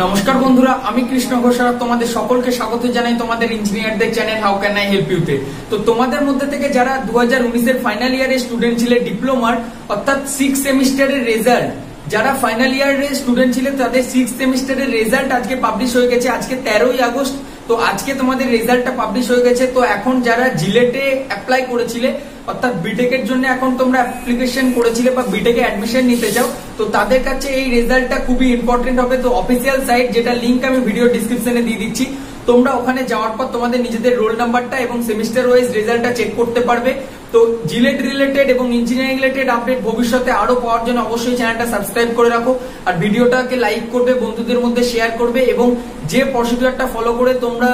नमस्कार बंधुरा कृष्ण घोषाल तुम्हारे सकल के स्वागत जानाई तुम्हारे engineer channel how can I help you ते तो तुम्हारे मध्य जरा 2019 फाइनल ईयर स्टूडेंट छिले डिप्लोमा अर्थात 6 सेमिस्टर रेजल्ट যারা ফাইনাল ইয়ারের স্টুডেন্ট ছিলেন তাদের 6th সেমিস্টারের রেজাল্ট আজকে পাবলিশ হয়ে গেছে আজকে 13ই আগস্ট তো আজকে তোমাদের রেজাল্টটা পাবলিশ হয়ে গেছে তো এখন যারা জিলেটে অ্যাপ্লাই করেছিলে অর্থাৎ বিটেকের জন্য এখন তোমরা অ্যাপ্লিকেশন করেছিলে বা বিটেকে অ্যাডমিশন নিতে চাও তো তাদের কাছে এই রেজাল্টটা খুবই ইম্পর্টেন্ট হবে তো অফিশিয়াল সাইট যেটা লিংক আমি ভিডিও ডেসক্রিপশনে দিয়ে দিচ্ছি তোমরা ওখানে যাওয়ার পর তোমাদের নিজেদের রোল নাম্বারটা এবং সেমিস্টার ওয়াইজ রেজাল্টটা চেক করতে পারবে তো জিলেট রিলেটেড এবং ইঞ্জিনিয়ারিং রিলেটেড আপডেট ভবিষ্যতে আরো পাওয়ার জন্য অবশ্যই চ্যানেলটা সাবস্ক্রাইব করে রাখো আর ভিডিওটাকে লাইক করবে বন্ধুদের মধ্যে শেয়ার করবে এবং যে প্রসিডিউরটা ফলো করে তোমরা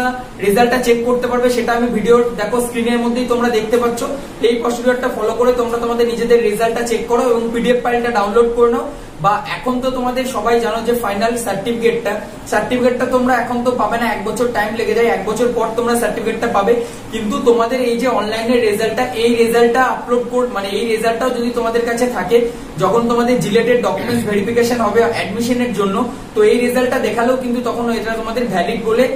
রেজাল্টটা চেক করতে পারবে সেটা আমি ভিডিওর দেখো স্ক্রিনের মধ্যেই তোমরা দেখতে পাচ্ছ এই প্রসিডিউরটা ফলো করে তোমরা তোমাদের নিজেদের রেজাল্টটা চেক করো এবং পিডিএফ ফাইলটা ডাউনলোড করে নাও বা এখন তো তোমাদের সবাই জানো যে ফাইনাল সার্টিফিকেটটা তোমরা এখন তো পাবে না এক বছর টাইম লেগে যায় এক বছর পর তোমরা সার্টিফিকেটটা পাবে কিন্তু তোমাদের এই যে অনলাইনে রেজাল্টটা এই রেজাল্টটা আপলোড করতে মানে এই রেজাল্টটাও যদি তোমাদের কাছে থাকে যখন তোমাদের জিলেটের ডকুমেন্টস ভেরিফিকেশন হবে অ্যাডমিশনের জন্য তো এই রেজাল্টটা দেখালেও কিন্তু তখন এটা তোমাদের ভ্যালিড বলে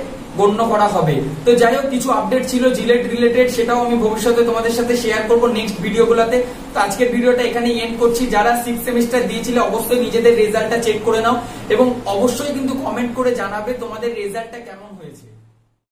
গণ্য করা হবে তো যাই হোক কিছু আপডেট ছিল জিলেট রিলেটেড সেটাও আমি ভবিষ্যতে তোমাদের সাথে শেয়ার করব নেক্সট ভিডিওগুলোতে তো আজকের ভিডিওটা এখানে এন্ড করছি যারা 6 সেমিস্টার দিয়েছিল অবশ্যই নিজেদের রেজাল্টটা চেক করে নাও এবং অবশ্যই কিন্তু কমেন্ট করে জানাবে তোমাদের রেজাল্টটা কেমন হয়েছে।